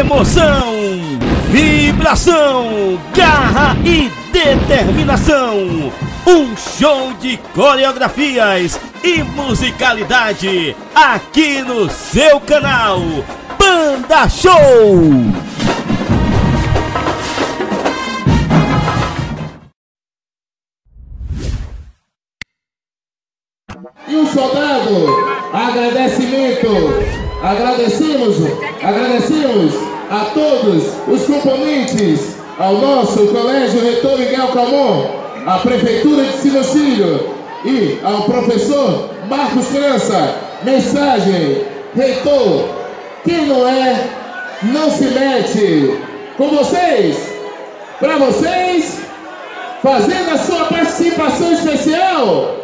Emoção, vibração, garra e determinação. Um show de coreografias e musicalidade aqui no seu canal Banda Show. E o soldado, agradecimento. Agradecemos a todos os componentes, ao nosso Colégio Reitor Miguel Camon, à Prefeitura de Sinocílio e ao professor Marcos França. Mensagem: reitor, quem não é, não se mete. Com vocês, para vocês, fazendo a sua participação especial,